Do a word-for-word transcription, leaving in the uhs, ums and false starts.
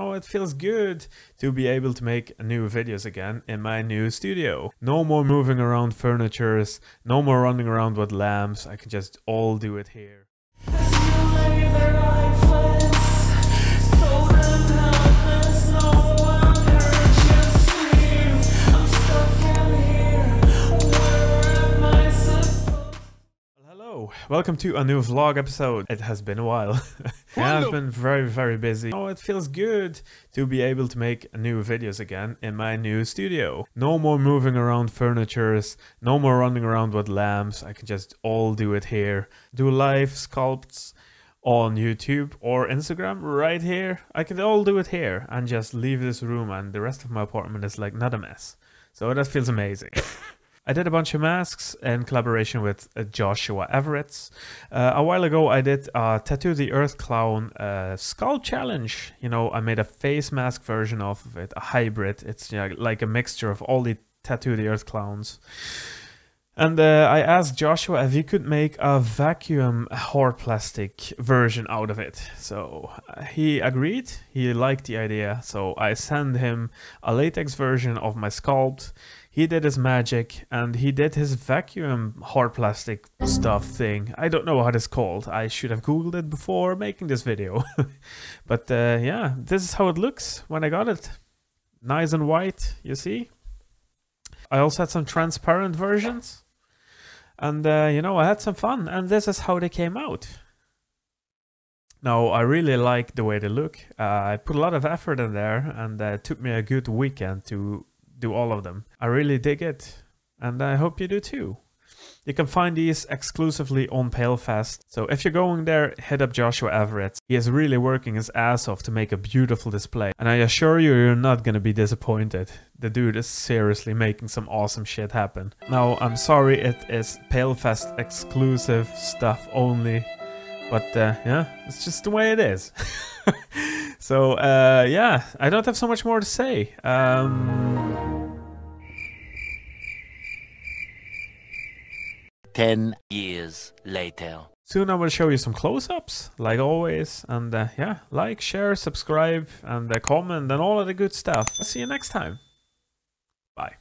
Oh, it feels good to be able to make new videos again in my new studio. No more moving around furnitures, no more running around with lamps. I can just all do it here. Welcome to a new vlog episode. It has been a while. Yeah, I've been very, very busy. Oh, it feels good to be able to make new videos again in my new studio. No more moving around furnitures, no more running around with lamps. I can just all do it here. Do live sculpts on YouTube or Instagram right here. I can all do it here and just leave this room, and the rest of my apartment is like not a mess. So that feels amazing. I did a bunch of masks in collaboration with uh, Joshua Everetts. Uh, a while ago I did a Tattoo the Earth Clown uh, skull challenge. You know, I made a face mask version of it, a hybrid. It's you know, like a mixture of all the Tattoo the Earth Clowns. And uh, I asked Joshua if he could make a vacuum hard plastic version out of it. So uh, he agreed, he liked the idea. So I sent him a latex version of my sculpt. He did his magic and he did his vacuum hard plastic stuff thing. I don't know what it's called. I should have googled it before making this video. But uh, yeah, this is how it looks when I got it. Nice and white, you see? I also had some transparent versions. And uh, you know, I had some fun, and this is how they came out. Now, I really like the way they look. Uh, I put a lot of effort in there, and uh, it took me a good weekend to do all of them. I really dig it, and I hope you do too. You can find these exclusively on PaleFest, so if you're going there, hit up Joshua Everetts. He is really working his ass off to make a beautiful display, and I assure you, you're not gonna be disappointed. The dude is seriously making some awesome shit happen. Now, I'm sorry it is PaleFest exclusive stuff only, but uh, yeah, it's just the way it is. So uh, yeah, I don't have so much more to say. Um... ten years later. Soon I will show you some close-ups, like always. And uh, yeah, like, share, subscribe, and uh, comment, and all of the good stuff. I'll see you next time. Bye.